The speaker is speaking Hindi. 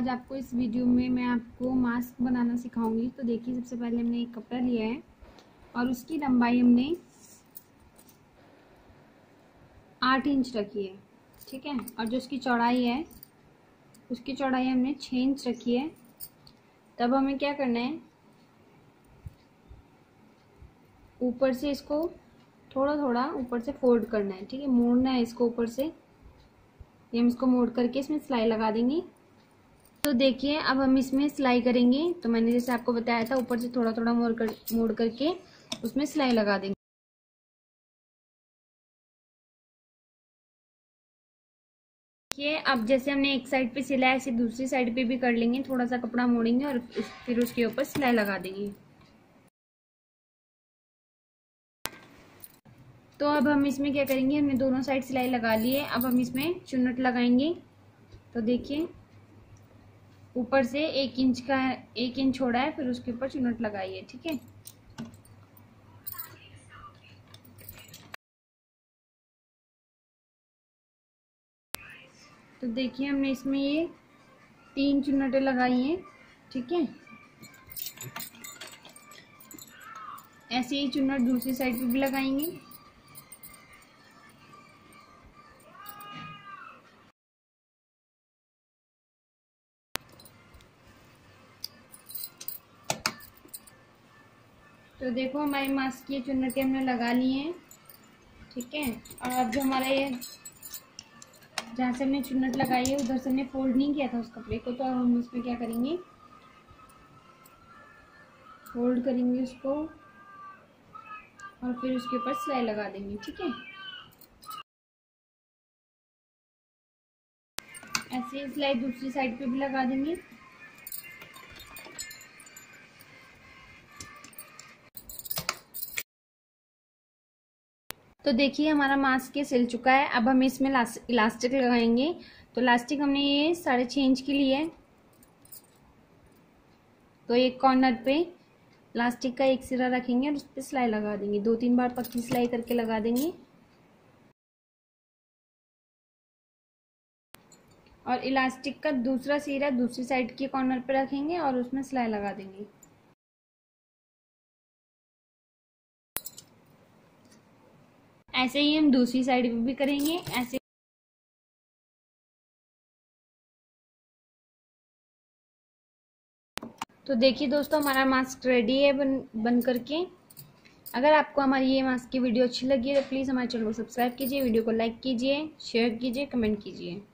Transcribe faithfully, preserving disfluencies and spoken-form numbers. आज आपको इस वीडियो में मैं आपको मास्क बनाना सिखाऊंगी। तो देखिए, सबसे पहले हमने एक कपड़ा लिया है और उसकी लंबाई हमने आठ इंच रखी है, ठीक है। और जो उसकी चौड़ाई है उसकी चौड़ाई हमने छः इंच रखी है। तब हमें क्या करना है, ऊपर से इसको थोड़ा थोड़ा ऊपर से फोल्ड करना है, ठीक है। मोड़ना है इसको ऊपर से, ये हम इसको मोड़ करके इसमें सिलाई लगा देंगे। तो देखिए, अब हम इसमें सिलाई करेंगे। तो मैंने जैसे आपको बताया था, ऊपर से थोड़ा थोड़ा मोड़ कर मोड़ करके उसमें सिलाई लगा देंगे। देखिए, अब जैसे हमने एक साइड पे सिलाई, ऐसे दूसरी साइड पे भी कर लेंगे। थोड़ा सा कपड़ा मोड़ेंगे और फिर उसके ऊपर सिलाई लगा देंगे। तो अब हम इसमें क्या करेंगे, हमने दोनों साइड सिलाई लगा ली है। अब हम इसमें चुन्नट लगाएंगे। तो देखिए, ऊपर से एक इंच का एक इंच छोड़ा है, फिर उसके ऊपर चुन्नट लगाइए, ठीक है। तो देखिए, हमने इसमें ये तीन चुन्नटें लगाई हैं, ठीक है। ऐसे ही चुन्नट दूसरी साइड पे भी लगाएंगे। तो देखो, हमारे मास्क की चुन्नटें हमने लगा ली हैं, ठीक है। और अब जो हमारा ये जहाँ से हमने चुन्नट लगाई है, उधर से हमने फोल्ड नहीं किया था उस कपड़े को। तो अब हम उसमें क्या करेंगे, फोल्ड करेंगे उसको और फिर उसके ऊपर सिलाई लगा देंगे, ठीक है। ऐसे सिलाई दूसरी साइड पे भी लगा देंगे। तो देखिए, हमारा मास्क ये सिल चुका है। अब हम इसमें इलास्टिक लगाएंगे। तो इलास्टिक हमने ये साढ़े छः इंच की ली है। तो एक कॉर्नर पे इलास्टिक का एक सिरा रखेंगे और उस पर सिलाई लगा देंगे। दो तीन बार पक्की सिलाई करके लगा देंगे। और इलास्टिक का दूसरा सिरा दूसरी साइड के कॉर्नर पे रखेंगे और उसमें सिलाई लगा देंगे। ऐसे ही हम दूसरी साइड पे भी करेंगे। ऐसे तो देखिए दोस्तों, हमारा मास्क रेडी है बन बन करके। अगर आपको हमारी ये मास्क की वीडियो अच्छी लगी है तो प्लीज़ हमारे चैनल को सब्सक्राइब कीजिए, वीडियो को लाइक कीजिए, शेयर कीजिए, कमेंट कीजिए।